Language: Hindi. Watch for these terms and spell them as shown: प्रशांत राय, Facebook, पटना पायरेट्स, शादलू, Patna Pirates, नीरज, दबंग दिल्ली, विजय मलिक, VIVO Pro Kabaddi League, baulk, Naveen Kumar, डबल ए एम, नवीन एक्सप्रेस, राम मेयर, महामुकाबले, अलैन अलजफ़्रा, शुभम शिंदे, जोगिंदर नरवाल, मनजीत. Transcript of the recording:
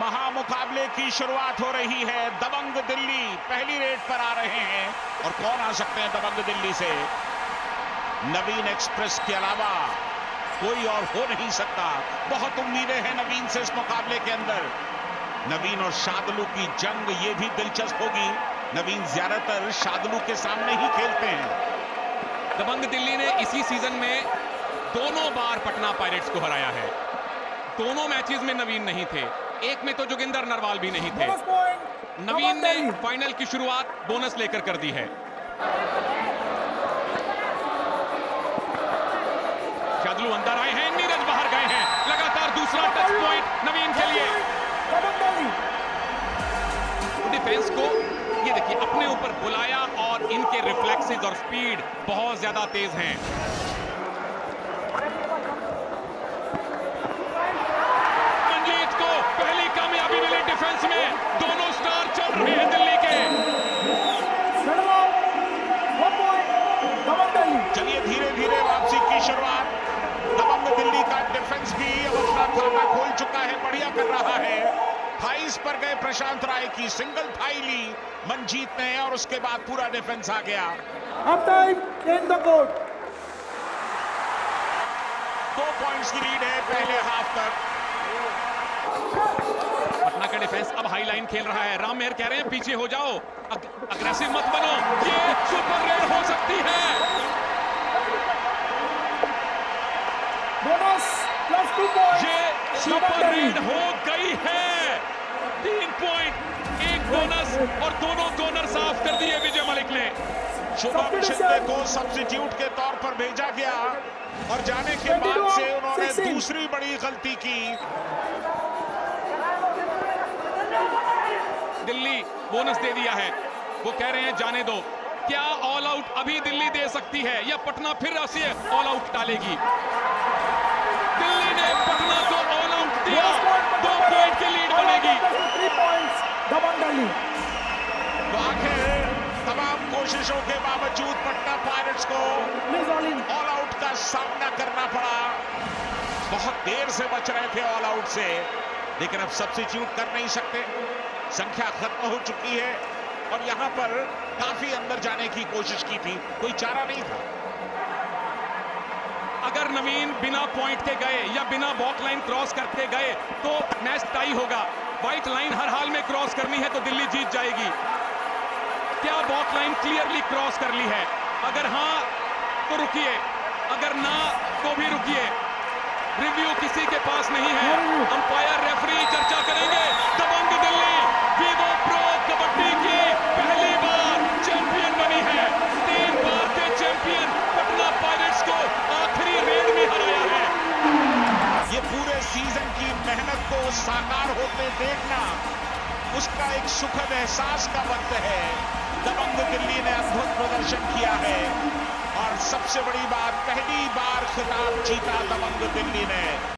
महामुकाबले की शुरुआत हो रही है। दबंग दिल्ली पहली रेड पर आ रहे हैं और कौन आ सकते हैं दबंग दिल्ली से? नवीन एक्सप्रेस के अलावा कोई और हो नहीं सकता। बहुत उम्मीदें हैं नवीन से इस मुकाबले के अंदर। नवीन और शादलू की जंग ये भी दिलचस्प होगी। नवीन ज्यादातर शादलू के सामने ही खेलते हैं। दबंग दिल्ली ने इसी सीजन में दोनों बार पटना पायरेट्स को हराया है। दोनों मैचेस में नवीन नहीं थे, एक में तो जोगिंदर नरवाल भी नहीं थे। नवीन ने फाइनल की शुरुआत बोनस लेकर कर दी है। शादलू अंदर आए हैं, नीरज बाहर गए हैं। लगातार दूसरा टच पॉइंट नवीन के लिए। डिफेंस को ये देखिए अपने ऊपर बुलाया और इनके रिफ्लेक्सेस और स्पीड बहुत ज्यादा तेज हैं। मनजीत को पहली कामयाबी मिली डिफेंस में। दोनों स्टार चल रहे हैं दिल्ली के। चलिए धीरे धीरे वापसी की शुरुआत। दबंग दिल्ली का डिफेंस भी अब अपना खाता खोल चुका है, बढ़िया कर रहा है। थाईस पर गए प्रशांत राय की, सिंगल थाई ली मनजीत ने और उसके बाद पूरा डिफेंस आ गया। अब time in the court, 2 points की लीड है पहले हाफ तक। पटना का डिफेंस अब हाई लाइन खेल रहा है। राम मेयर कह रहे हैं पीछे हो जाओ, अग्रेसिव मत बनो, ये सुपर रेड हो सकती है। बोनस प्लस 2 पॉइंट, ये सुपर रेड हो गई है। 3 पॉइंट, एक बोनस और दोनों कॉर्नर साफ कर दिए विजय मलिक ने। शुभम शिंदे को सब्स्टिट्यूट के तौर पर भेजा गया और जाने के बाद से उन्होंने दूसरी बड़ी गलती की। दिल्ली बोनस दे दिया है, वो कह रहे हैं जाने दो। क्या ऑल आउट अभी दिल्ली दे सकती है या पटना फिर ऐसे ऑल आउट डालेगी? दिल्ली ने पटना को ऑल आउट दिया, 2 पॉइंट की लीड बनेगी। तमाम कोशिशों के बावजूद पटना पायरेट्स को ऑल आउट का सामना करना पड़ा। बहुत देर से बच रहे थे ऑल आउट से, लेकिन अब सब्स्टिट्यूट कर नहीं सकते, संख्या खत्म हो चुकी है। और यहां पर काफी अंदर जाने की कोशिश की थी, कोई चारा नहीं था। अगर नवीन बिना पॉइंट के गए या बिना बॉक लाइन क्रॉस करके गए तो मैच टाई होगा। व्हाइट लाइन हर हाल में क्रॉस करनी है तो दिल्ली जीत जाएगी। क्या बॉक लाइन क्लियरली क्रॉस कर ली है? अगर हां तो रुकिए, अगर ना तो भी रुकिए। रिव्यू किसी के पास नहीं है, अंपायर रेफरी चर्चा करेंगे। दबंग दिल्ली वीवो प्रो कबड्डी की पहली बार चैंपियन बनी है। 3 बार के चैंपियन पटना पायरेट्स को आखिरी रेड में हराया है। ये पूरे सीजन की मेहनत को साकार होते देखना, उसका एक सुखद एहसास का वक्त है। दबंग दिल्ली ने अद्भुत प्रदर्शन किया है और सबसे बड़ी बात, पहली बार खिताब जीता दबंग दिल्ली ने।